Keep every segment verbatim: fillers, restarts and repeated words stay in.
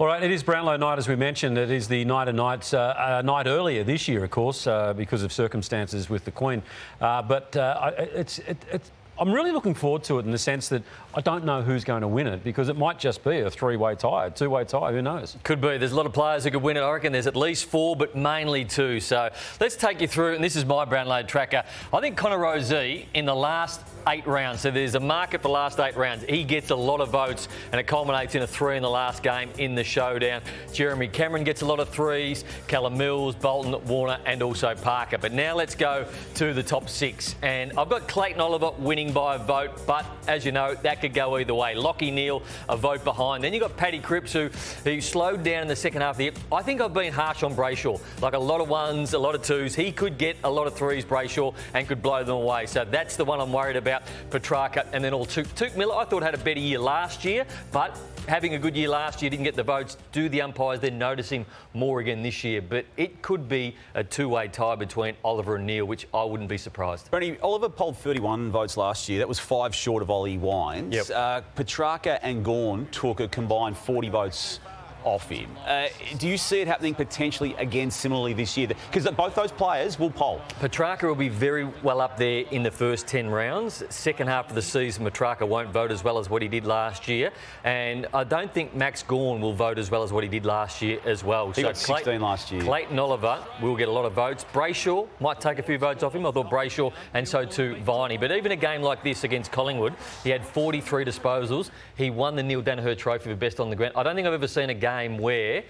All right, it is Brownlow night, as we mentioned. It is the night of nights, uh, a night earlier this year, of course, uh, because of circumstances with the Queen. Uh, but uh, it's, it, it's, I'm really looking forward to it in the sense that I don't know who's going to win it, because it might just be a three-way tie, a two-way tie, who knows? Could be. There's a lot of players who could win it. I reckon there's at least four, but mainly two. So let's take you through, and this is my Brownlow tracker. I think Conor Rozee in the last eight rounds, so there's a market for the last eight rounds. He gets a lot of votes, and it culminates in a three in the last game in the showdown. Jeremy Cameron gets a lot of threes, Callum Mills, Bolton, Warner, and also Parker. But now let's go to the top six. And I've got Clayton Oliver winning by a vote, but as you know, that could go either way. Lachie Neale, a vote behind. Then you've got Paddy Cripps, who, who slowed down in the second half of the year. I think I've been harsh on Brayshaw. Like a lot of ones, a lot of twos. He could get a lot of threes, Brayshaw, and could blow them away. So that's the one I'm worried about, Petrarca. And then all Touk Miller, I thought had a better year last year, but having a good year last year, didn't get the votes. Do the umpires then notice him more again this year? But it could be a two-way tie between Oliver and Neale, which I wouldn't be surprised. Bernie, Oliver polled thirty-one votes last year. That was five short of Ollie Wines. Yep. Uh, Petrarca and Gawn took a combined forty votes off him. Uh, do you see it happening potentially again similarly this year? Because both those players will poll. Petrarca will be very well up there in the first ten rounds. Second half of the season, Petrarca won't vote as well as what he did last year. And I don't think Max Gawn will vote as well as what he did last year as well. He so got sixteen Clayton, last year. Clayton Oliver will get a lot of votes. Brayshaw might take a few votes off him. I thought Brayshaw, and so too Viney. But even a game like this against Collingwood, he had forty-three disposals. He won the Neale Danaher Trophy for best on the ground. I don't think I've ever seen a game game where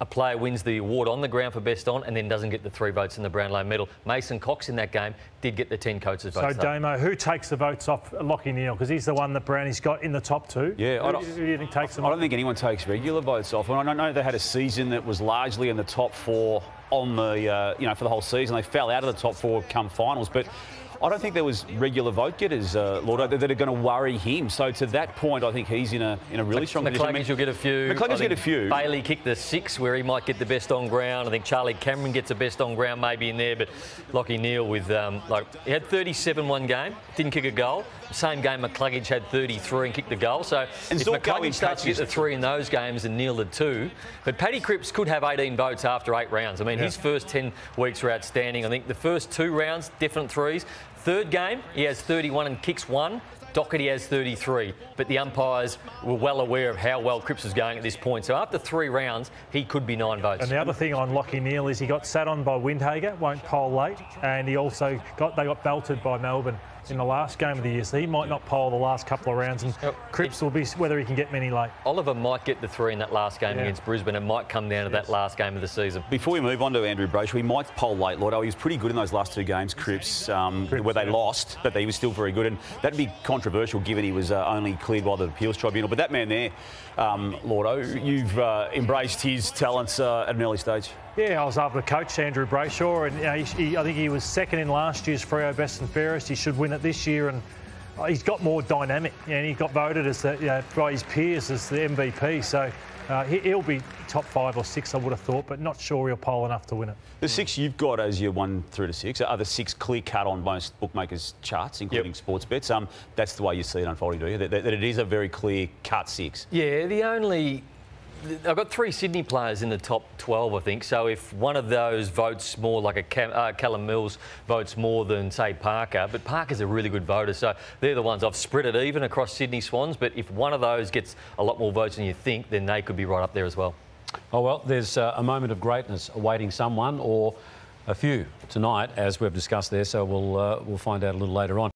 a player wins the award on the ground for best on and then doesn't get the three votes in the Brownlow Medal. Mason Cox in that game did get the ten coaches' votes. So, Damo, who takes the votes off Lachie Neale? Because he's the one that Brownie's got in the top two. Yeah, who, I don't, who do you think takes them I don't off? think anyone takes regular votes off. And I know they had a season that was largely in the top four on the, uh, you know, for the whole season. They fell out of the top four come finals, but I don't think there was regular vote getters, uh, Lordo, that, that are going to worry him. So to that point, I think he's in a in a really strong position. McCluggage will get a few. McCluggage get a few. Bailey kicked the six, where he might get the best on ground. I think Charlie Cameron gets the best on ground, maybe in there. But Lachie Neale with um, like he had thirty-seven one game, didn't kick a goal. Same game, McCluggage had thirty-three and kicked the goal. So and if McCluggage starts to get the three in those games and Neale the two, but Paddy Cripps could have eighteen votes after eight rounds. I mean, yeah. his first ten weeks were outstanding. I think the first two rounds, definite threes. Third game, he has thirty-one and kicks one. Dockerty has thirty-three. But the umpires were well aware of how well Cripps was going at this point. So after three rounds, he could be nine votes. And the other thing on Lachie Neale is he got sat on by Windhager, won't poll late, and he also got they got belted by Melbourne in the last game of the year, so he might not poll the last couple of rounds, and yep. Cripps will be whether he can get many late. Oliver might get the three in that last game yeah. against Brisbane, and might come down to yes. that last game of the season. Before we move on to Andrew Brayshaw, he might poll late, Lordo. He was pretty good in those last two games, Cripps, um, Cripps where they yeah. lost, but he was still very good, and that'd be controversial given he was uh, only cleared by the Appeals Tribunal. But that man there, um, Lordo, you've uh, embraced his talents uh, at an early stage. Yeah, I was after coach Andrew Brayshaw, and you know, he, he, I think he was second in last year's Freo best and fairest. He should win it this year, and he's got more dynamic, and he got voted as the, you know, by his peers as the M V P. So uh, he, he'll be top five or six, I would have thought, but not sure he'll poll enough to win it. The six you've got as your one through to six are the six clear cut on most bookmakers' charts, including yep. sports bets. Um, that's the way you see it unfolding, do you? That, that it is a very clear cut six. Yeah, the only. I've got three Sydney players in the top twelve, I think. So if one of those votes more, like a Cam, uh, Callum Mills votes more than, say, Parker, but Parker's a really good voter, so they're the ones I've spread it even across Sydney Swans, but if one of those gets a lot more votes than you think, then they could be right up there as well. Oh, well, there's uh, a moment of greatness awaiting someone or a few tonight, as we've discussed there, so we'll, uh, we'll find out a little later on.